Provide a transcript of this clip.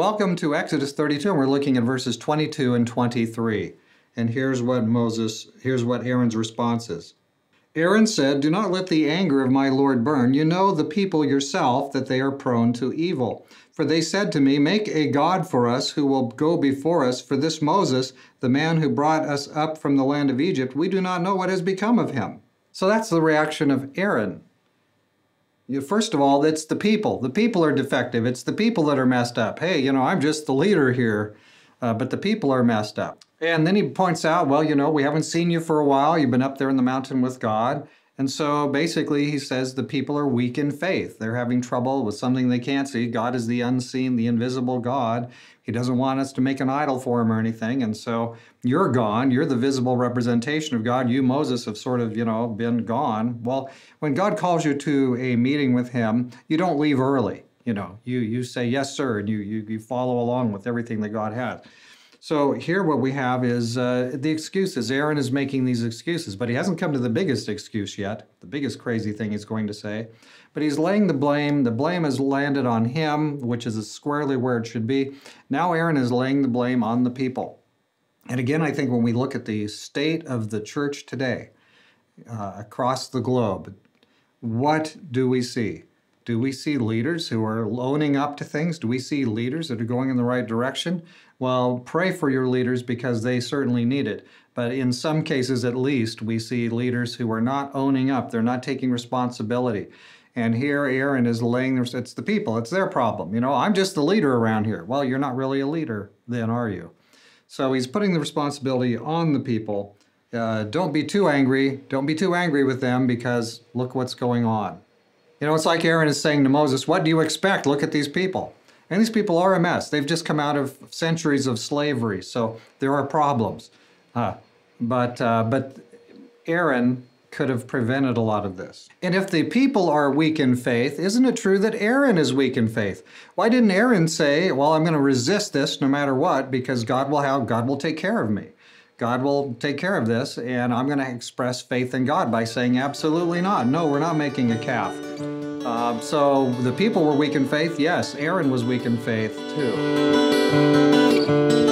Welcome to Exodus 32, and we're looking at verses 22 and 23. And here's what Aaron's response is. Aaron said, "Do not let the anger of my Lord burn. You know the people yourself, that they are prone to evil. For they said to me, 'Make a god for us who will go before us, for this Moses, the man who brought us up from the land of Egypt, we do not know what has become of him.'" So that's the reaction of Aaron. First of all, it's the people. The people are defective. It's the people that are messed up. Hey, I'm just the leader here, but the people are messed up. And then he points out, well, we haven't seen you for a while. You've been up there in the mountain with God. And so basically he says the people are weak in faith. They're having trouble with something they can't see. God is the unseen, the invisible God. He doesn't want us to make an idol for him or anything. And so you're gone. You're the visible representation of God. You, Moses, have sort of, been gone. Well, when God calls you to a meeting with him, you don't leave early. You say, yes, sir, and you follow along with everything that God has. So here what we have is the excuses. Aaron is making these excuses, but he hasn't come to the biggest excuse yet, the biggest crazy thing he's going to say. But he's laying the blame. The blame has landed on him, which is squarely where it should be. Now Aaron is laying the blame on the people. And again, I think when we look at the state of the church today, across the globe, what do we see? Do we see leaders who are owning up to things? Do we see leaders that are going in the right direction? Well, pray for your leaders because they certainly need it. But in some cases, at least, we see leaders who are not owning up. They're not taking responsibility. And here Aaron is it's the people, it's their problem. I'm just the leader around here. Well, you're not really a leader then, are you? So he's putting the responsibility on the people. Don't be too angry. Don't be too angry with them because look what's going on. It's like Aaron is saying to Moses, what do you expect? Look at these people. And these people are a mess. They've just come out of centuries of slavery, so there are problems. But Aaron could have prevented a lot of this. And if the people are weak in faith, isn't it true that Aaron is weak in faith? Why didn't Aaron say, well, I'm going to resist this no matter what, because God will take care of me. God will take care of this, and I'm going to express faith in God by saying, absolutely not. No, we're not making a calf. So the people were weak in faith. Yes, Aaron was weak in faith too.